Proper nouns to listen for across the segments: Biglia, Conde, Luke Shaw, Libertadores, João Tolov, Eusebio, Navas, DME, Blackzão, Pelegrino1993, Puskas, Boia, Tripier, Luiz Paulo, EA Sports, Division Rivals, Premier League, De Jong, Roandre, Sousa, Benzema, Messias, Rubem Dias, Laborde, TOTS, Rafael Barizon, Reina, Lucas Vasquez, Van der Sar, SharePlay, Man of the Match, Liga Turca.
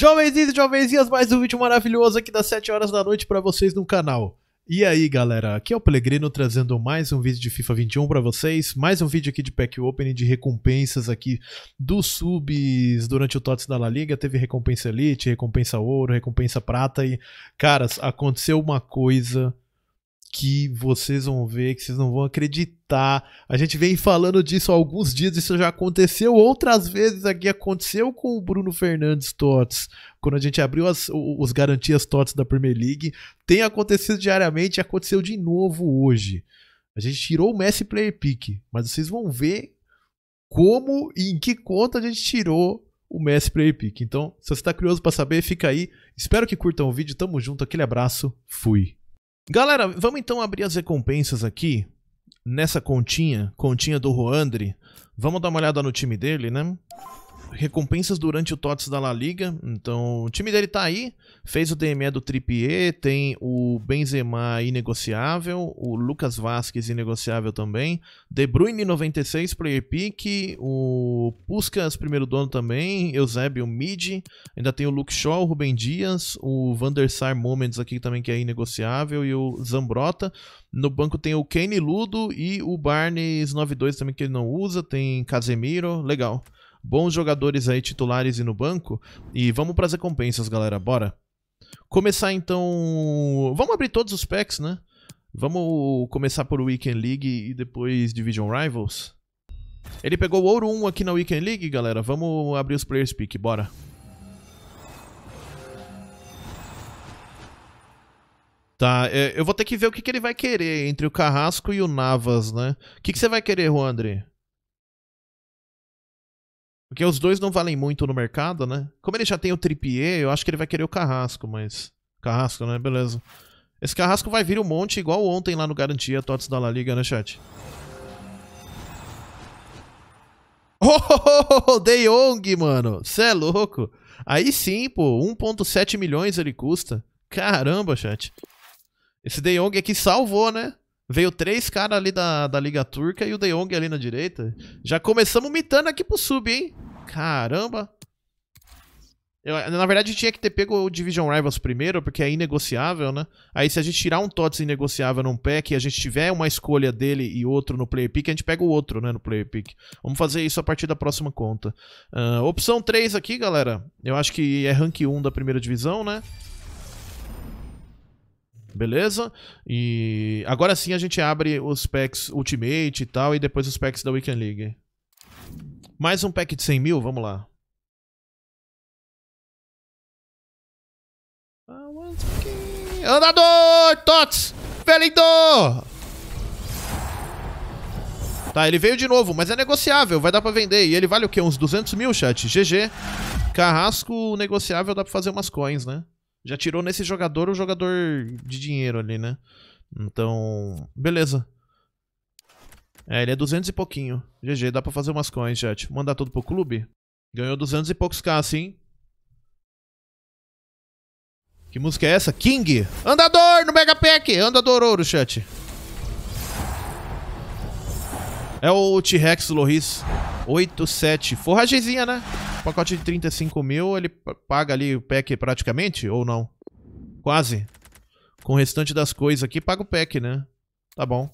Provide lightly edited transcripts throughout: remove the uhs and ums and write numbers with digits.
Jovenzinhos e jovenzinhas, mais um vídeo maravilhoso aqui das 7 horas da noite pra vocês no canal. E aí galera, aqui é o Pelegrino trazendo mais um vídeo de FIFA 21 pra vocês, mais um vídeo aqui de Pack Opening, de recompensas aqui dos subs durante o TOTS da La Liga. Teve recompensa Elite, recompensa Ouro, recompensa Prata e, caras, aconteceu uma coisa que vocês vão ver, que vocês não vão acreditar. A gente vem falando disso há alguns dias, isso já aconteceu outras vezes aqui, aconteceu com o Bruno Fernandes TOTS, quando a gente abriu os garantias TOTS da Premier League, tem acontecido diariamente, aconteceu de novo hoje. A gente tirou o Messi Player Pick, mas vocês vão ver como e em que conta a gente tirou o Messi Player Pick. Então, se você tá curioso pra saber, fica aí. Espero que curtam o vídeo, tamo junto, aquele abraço, fui! Galera, vamos então abrir as recompensas aqui, nessa continha do Roandre. Vamos dar uma olhada no time dele, né? Recompensas durante o TOTS da La Liga. Então, o time dele tá aí, fez o DME do Tripe, tem o Benzema inegociável, o Lucas Vasquez inegociável também, De Bruyne1993 player pick, o Puskas primeiro dono também, Eusebio mid, ainda tem o Luke Shaw, o Rubem Dias, o Van der Sar Moments aqui também que é inegociável e o Zambrota. No banco tem o Kane Ludo e o Barnes92 também que ele não usa, tem Casemiro, legal. Bons jogadores aí, titulares e no banco. E vamos para as recompensas, galera. Bora. Começar então... Vamos abrir todos os packs, né? Vamos começar por Weekend League e depois Division Rivals. Ele pegou o Ouro 1 aqui na Weekend League, galera. Vamos abrir os Players Pick, bora. Tá, eu vou ter que ver o que ele vai querer entre o Carrasco e o Navas, né? O que você vai querer, Roandre? Porque os dois não valem muito no mercado, né? Como ele já tem o Tripier, eu acho que ele vai querer o Carrasco, mas... Carrasco, né? Beleza. Esse Carrasco vai vir um monte, igual ontem lá no Garantia, TOTS da La Liga, né, chat? Oh, De Jong, mano! Cê é louco! Aí sim, pô, 1,7 milhões ele custa. Caramba, chat. Esse De Jong aqui salvou, né? Veio três caras ali da Liga Turca e o De Jong ali na direita. Já começamos mitando aqui pro sub, hein? Caramba! Na verdade, tinha que ter pego o Division Rivals primeiro, porque é inegociável, né? Aí se a gente tirar um TOTS inegociável num pack e a gente tiver uma escolha dele e outro no Player Pick, a gente pega o outro, né, no Player Pick. Vamos fazer isso a partir da próxima conta. Opção 3 aqui, galera. Eu acho que é Rank 1 da primeira divisão, né? Beleza? E agora sim a gente abre os packs Ultimate e tal, e depois os packs da Weekend League. Mais um pack de 100 mil, vamos lá. Andador! TOTS! Velindor! Tá, ele veio de novo, mas é negociável, vai dar pra vender. E ele vale o quê? Uns 200 mil, chat? GG. Carrasco negociável dá pra fazer umas coins, né? Já tirou nesse jogador o jogador de dinheiro ali, né? Então, beleza. É, ele é 200 e pouquinho. GG, dá pra fazer umas coins, chat. Mandar tudo pro clube. Ganhou 200 e poucos K, sim. Que música é essa? King! Andador no Mega Pack! Andador ouro, chat. É o T-Rex Lloris. 87. Forragezinha, né? Pacote de 35 mil, ele paga ali o pack praticamente, ou não? Quase. Com o restante das coisas aqui, paga o pack, né? Tá bom.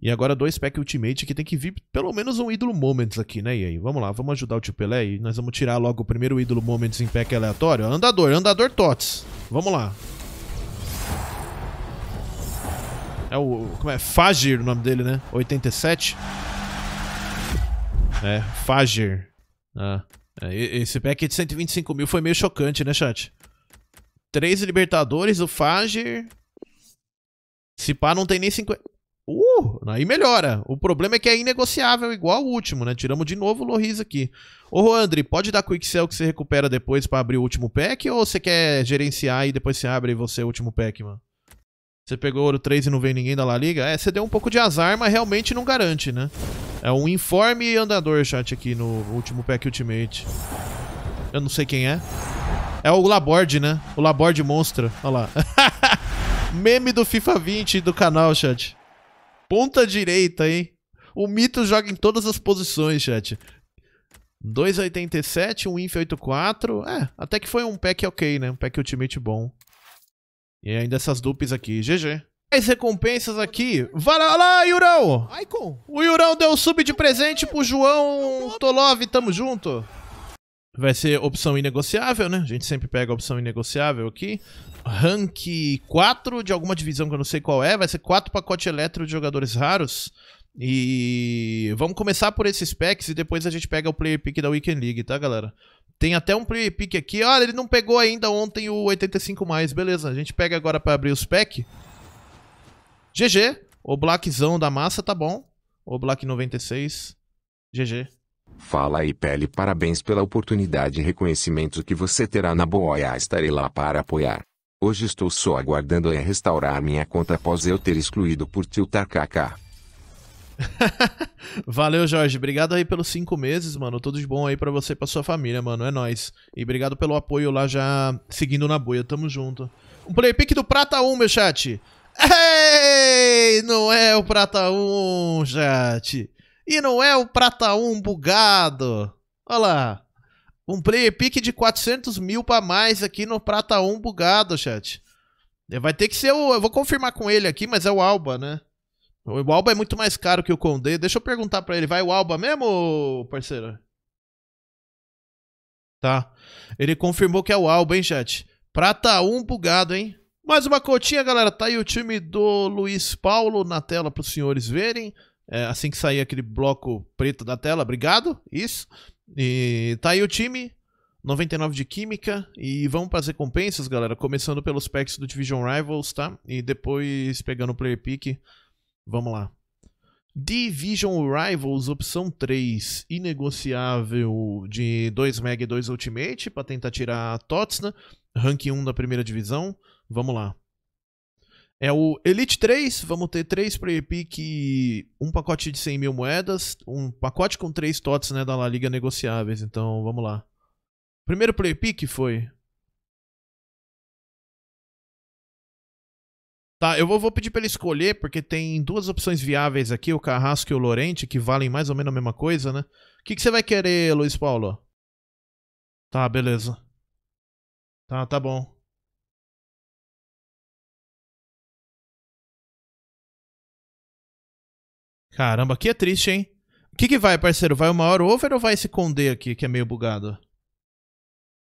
E agora dois pack Ultimate, que tem que vir pelo menos um Ídolo Moments aqui, né? E aí, vamos lá, vamos ajudar o Tio Pelé e nós vamos tirar logo o primeiro Ídolo Moments em pack aleatório. Andador, Andador TOTS. Vamos lá. É o... como é? Fagir o nome dele, né? 87. É, Fagir. Ah, esse pack de 125 mil foi meio chocante, né, chat? 3 Libertadores, o Fagir. Se pá, não tem nem 50... aí melhora. O problema é que é inegociável, igual o último, né? Tiramos de novo o Lloris aqui. Ô, Roandre, pode dar Quick Sell que você recupera depois pra abrir o último pack? Ou você quer gerenciar e depois você abre você o último pack, mano? Você pegou ouro 3 e não veio ninguém da La Liga? É, você deu um pouco de azar, mas realmente não garante, né? É um informe andador, chat, aqui no último pack Ultimate. Eu não sei quem é. É o Laborde, né? O Laborde Monstra. Olha lá. Meme do FIFA 20 do canal, chat. Ponta direita, hein? O mito joga em todas as posições, chat. 2,87, um Inf 8,4. É, até que foi um pack ok, né? Um pack ultimate bom. E ainda essas dupes aqui. GG. 10 recompensas aqui. Vai lá, Yurão! O Yurão deu sub de presente pro João Tolov. Tamo junto. Vai ser opção inegociável, né? A gente sempre pega a opção inegociável aqui. Rank 4 de alguma divisão que eu não sei qual é. Vai ser 4 pacotes eletro de jogadores raros. E vamos começar por esses packs e depois a gente pega o player pick da Weekend League, tá, galera? Tem até um player pick aqui. Olha, ele não pegou ainda ontem o 85+. Beleza, a gente pega agora pra abrir os packs. GG. O Blackzão da massa, tá bom. O Black 96. GG. Fala aí, Pele. Parabéns pela oportunidade e reconhecimento que você terá na Boia. Estarei lá para apoiar. Hoje estou só aguardando a restaurar minha conta após eu ter excluído por tiltar KK. Valeu, Jorge, obrigado aí pelos 5 meses, mano. Tudo de bom aí pra você e pra sua família, mano. É nóis. E obrigado pelo apoio lá já seguindo na boia, tamo junto. Um play pick do Prata 1, meu chat. Ei, não é o Prata 1, chat. E não é o Prata 1 bugado. Olha lá. Um player pick de 400 mil pra mais aqui no Prata 1 bugado, chat. Vai ter que ser o... Eu vou confirmar com ele aqui, mas é o Alba, né? O Alba é muito mais caro que o Conde. Deixa eu perguntar pra ele. Vai o Alba mesmo, parceiro? Tá. Ele confirmou que é o Alba, hein, chat? Prata 1 bugado, hein? Mais uma cotinha, galera. Tá aí o time do Luiz Paulo na tela pros senhores verem. É, assim que sair aquele bloco preto da tela. Obrigado. Isso. E tá aí o time, 99 de química, e vamos para as recompensas, galera, começando pelos packs do Division Rivals, tá? E depois pegando o player pick, vamos lá. Division Rivals, opção 3, inegociável de 2 Mega e 2 Ultimate, para tentar tirar a TOTS, né? Rank 1 da primeira divisão, vamos lá. É o Elite 3, vamos ter 3 player pick, um pacote de 100 mil moedas, um pacote com 3 TOTS, né, da La Liga negociáveis, então vamos lá. Primeiro player pick foi... Tá, eu vou pedir pra ele escolher, porque tem 2 opções viáveis aqui, o Carrasco e o Lorente, que valem mais ou menos a mesma coisa, né? O que você vai querer, Luiz Paulo? Tá, beleza. Tá bom. Caramba, aqui é triste, hein? O que vai, parceiro? Vai o maior over ou vai esse Conde aqui, que é meio bugado?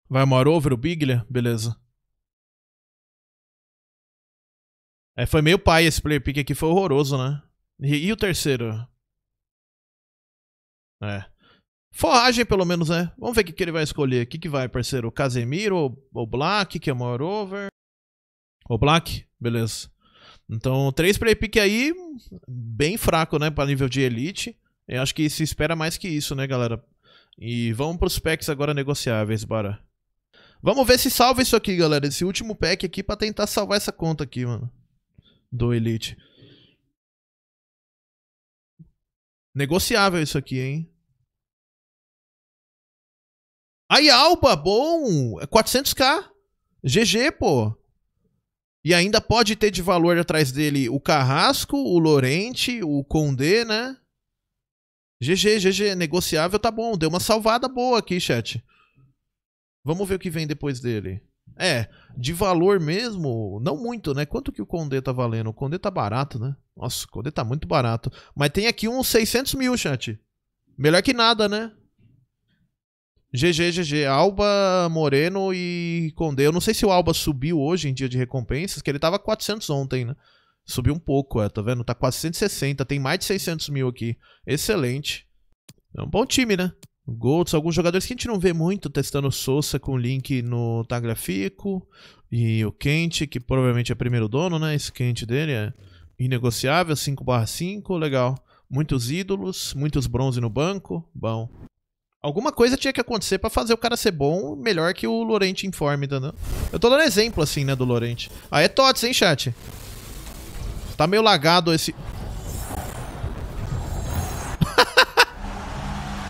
Vai o maior over, o Biglia? Beleza. É, foi meio pai esse player pick aqui, foi horroroso, né? E o terceiro? É. Forragem, pelo menos, né? Vamos ver o que ele vai escolher. O que vai, parceiro? O Casemiro, o Black, que é o maior over? O Black? Beleza. Então, 3 play pick aí, bem fraco, né, para nível de elite. Eu acho que se espera mais que isso, né, galera? E vamos pros packs agora negociáveis, bora. Vamos ver se salva isso aqui, galera, esse último pack aqui para tentar salvar essa conta aqui, mano, do elite. Negociável isso aqui, hein? Aí, Alba, bom! 400k. GG, pô. E ainda pode ter de valor atrás dele o Carrasco, o Lorente, o Conde, né? GG, GG. Negociável tá bom. Deu uma salvada boa aqui, chat. Vamos ver o que vem depois dele. É, de valor mesmo, não muito, né? Quanto que o Conde tá valendo? O Conde tá barato, né? Nossa, o Conde tá muito barato. Mas tem aqui uns 600 mil, chat. Melhor que nada, né? GG, GG, Alba, Moreno e Conde. Eu não sei se o Alba subiu hoje em dia de recompensas, que ele tava 400 ontem, né? Subiu um pouco, é, tá vendo? Tá 460, tem mais de 600 mil aqui. Excelente. É um bom time, né? Golds, alguns jogadores que a gente não vê muito testando o Sousa com o Link no Tagrafico. E o Kent, que provavelmente é primeiro dono, né? Esse Kent dele é inegociável, 5/5, legal. Muitos ídolos, muitos bronze no banco, bom. Alguma coisa tinha que acontecer pra fazer o cara ser bom, melhor que o Lorente informe, entendeu? Eu tô dando exemplo, assim, né, do Lorente. Ah, é TOTS, hein, chat? Tá meio lagado esse...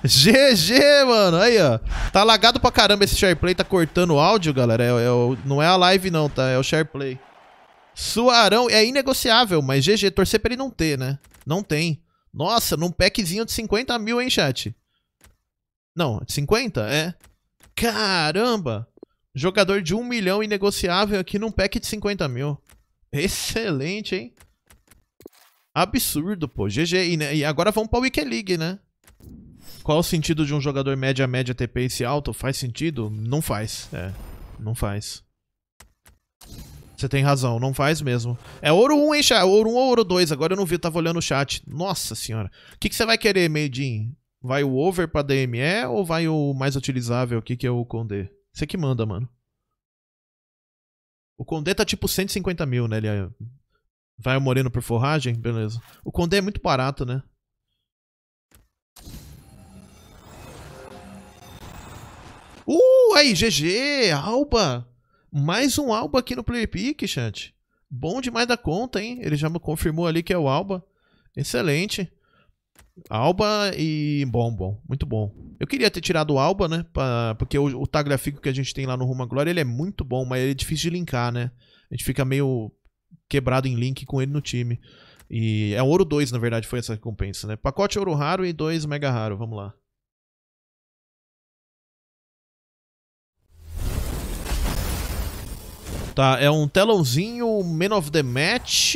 GG, mano, aí, ó. Tá lagado pra caramba esse SharePlay, tá cortando o áudio, galera. Não é a live, não, tá? É o SharePlay. Suarão é inegociável, mas GG, torcer pra ele não ter, né? Não tem. Nossa, num packzinho de 50 mil, hein, chat? Não, 50? É. Caramba! Jogador de 1 milhão inegociável aqui num pack de 50 mil. Excelente, hein? Absurdo, pô. GG. E agora vamos pra Weekend League, né? Qual o sentido de um jogador média TP esse alto? Faz sentido? Não faz. É, não faz. Você tem razão, não faz mesmo. É ouro 1, hein, chat? Ouro 1 ou ouro 2? Agora eu não vi, eu tava olhando o chat. Nossa senhora. O que você vai querer, Meidin? Vai o over pra DME ou vai o mais utilizável aqui, que é o Conde? Você que manda, mano. O Conde tá tipo 150 mil, né? Ele é... Vai o Moreno por forragem? Beleza. O Conde é muito barato, né? Aí, GG! Alba! Mais um Alba aqui no Player Pick, chat. Bom demais da conta, hein? Ele já me confirmou ali que é o Alba. Excelente. Alba e... Bom. Muito bom. Eu queria ter tirado o Alba, né? Porque o tag gráfico que a gente tem lá no Rumo à Glória, ele é muito bom, mas ele é difícil de linkar, né? A gente fica meio quebrado em link com ele no time. E é ouro 2, na verdade, foi essa recompensa, né? Pacote ouro raro e 2 mega raro. Vamos lá. Tá, é um telãozinho, Man of the Match,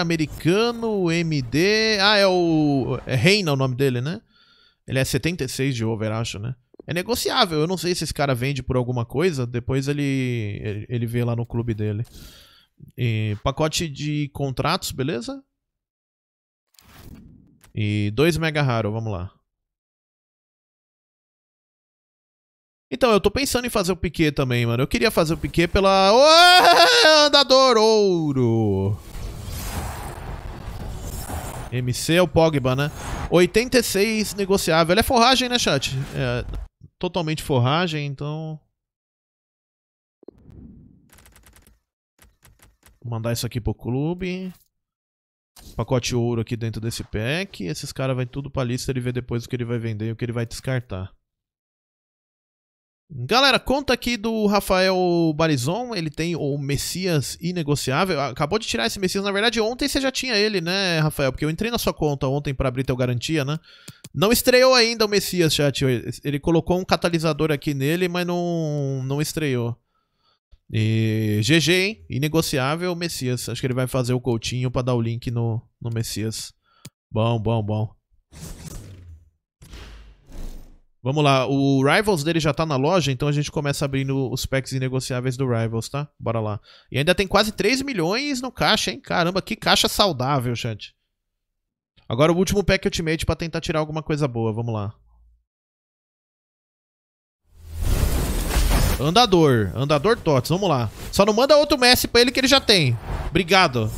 americano, MD... Ah, é o... É Reina o nome dele, né? Ele é 76 de over, acho, né? É negociável, eu não sei se esse cara vende por alguma coisa, depois ele vê lá no clube dele. E pacote de contratos, beleza? E 2 mega raro, vamos lá. Então, eu tô pensando em fazer o Piquet também, mano. Eu queria fazer o Piquet pela... Oh, andador ouro! MC é o Pogba, né? 86 negociável. Ele é forragem, né, chat? É totalmente forragem, então... Vou mandar isso aqui pro clube. Pacote ouro aqui dentro desse pack. Esses caras vai tudo pra lista, ele vê depois o que ele vai vender e o que ele vai descartar. Galera, conta aqui do Rafael Barizon, ele tem o Messias inegociável, acabou de tirar esse Messias, na verdade ontem você já tinha ele, né, Rafael, porque eu entrei na sua conta ontem pra abrir teu garantia, né, não estreou ainda o Messias, chat, ele colocou um catalisador aqui nele, mas não estreou. E GG, hein, inegociável Messias, acho que ele vai fazer o Coutinho pra dar o link no Messias. Bom. Vamos lá, o Rivals dele já tá na loja, então a gente começa abrindo os packs inegociáveis do Rivals, tá? Bora lá. E ainda tem quase 3 milhões no caixa, hein? Caramba, que caixa saudável, chat. Agora o último pack Ultimate pra tentar tirar alguma coisa boa, vamos lá. Andador TOTS, vamos lá. Só não manda outro Messi pra ele que ele já tem. Obrigado.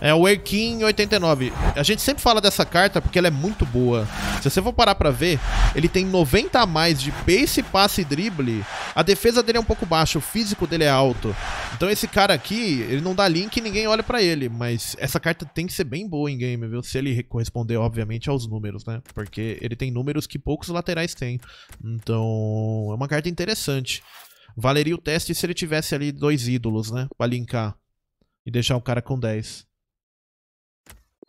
É o Weekend League 89. A gente sempre fala dessa carta porque ela é muito boa. Se você for parar pra ver, ele tem 90 a mais de pace, passe e drible. A defesa dele é um pouco baixa, o físico dele é alto. Então esse cara aqui, ele não dá link e ninguém olha pra ele. Mas essa carta tem que ser bem boa em game, viu? Se ele corresponder, obviamente, aos números, né? Porque ele tem números que poucos laterais têm. Então, é uma carta interessante. Valeria o teste se ele tivesse ali 2 ídolos, né? Pra linkar e deixar o cara com 10.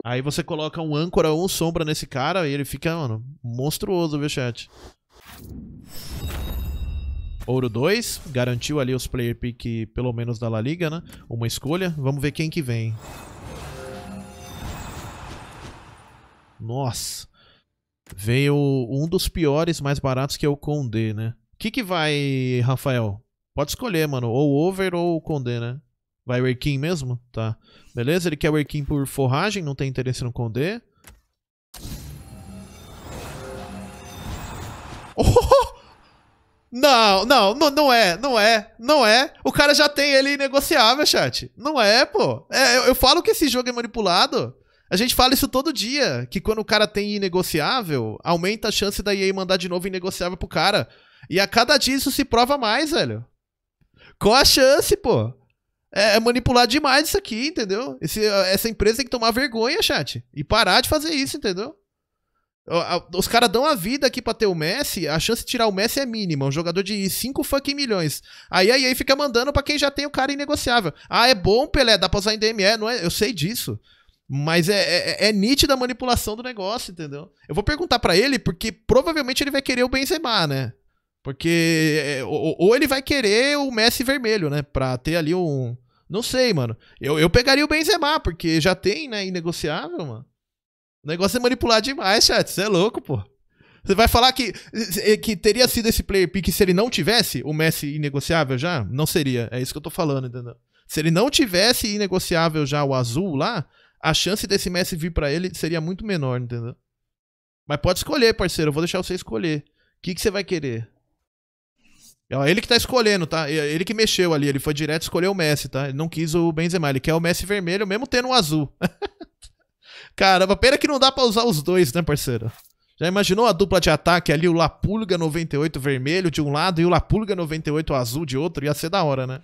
Aí você coloca um âncora ou um sombra nesse cara e ele fica, mano, monstruoso, viu, chat? Ouro 2, garantiu ali os player pick, pelo menos da La Liga, né? Uma escolha, vamos ver quem que vem. Nossa, veio um dos piores mais baratos que é o Conde, né? O que vai, Rafael? Pode escolher, mano, ou over ou o Conde, né? Vai Werkin mesmo? Tá. Beleza, ele quer Werkin por forragem, não tem interesse no Conde. Oh! Não é. O cara já tem ele inegociável, chat. Não é, pô. É, eu falo que esse jogo é manipulado. A gente fala isso todo dia, que quando o cara tem inegociável, aumenta a chance da EA mandar de novo inegociável pro cara. E a cada dia isso se prova mais, velho. Qual a chance, pô? É manipular demais isso aqui, entendeu? Essa empresa tem que tomar vergonha, chat. E parar de fazer isso, entendeu? Os caras dão a vida aqui pra ter o Messi. A chance de tirar o Messi é mínima. Um jogador de 5 fucking milhões. Aí fica mandando pra quem já tem o cara inegociável. Ah, é bom, Pelé. Dá pra usar em DME. Não é? Eu sei disso. Mas é nítida a manipulação do negócio, entendeu? Eu vou perguntar pra ele, porque provavelmente ele vai querer o Benzema, né? Porque... Ou ele vai querer o Messi vermelho, né? Pra ter ali um... Não sei, mano. Eu pegaria o Benzema, porque já tem, né? Inegociável, mano. O negócio é manipular demais, chat. Você é louco, pô. Você vai falar que teria sido esse player pick se ele não tivesse o Messi inegociável já? Não seria. É isso que eu tô falando, entendeu? Se ele não tivesse inegociável já o azul lá... A chance desse Messi vir pra ele seria muito menor, entendeu? Mas pode escolher, parceiro. Eu vou deixar você escolher. O que você vai querer? É ele que tá escolhendo, tá? Ele que mexeu ali. Ele foi direto escolher o Messi, tá? Ele não quis o Benzema. Ele quer o Messi vermelho, mesmo tendo um azul. Caramba, pena que não dá pra usar os dois, né, parceiro? Já imaginou a dupla de ataque ali? O Lapulga98 vermelho de um lado e o Lapulga98 azul de outro? Ia ser da hora, né?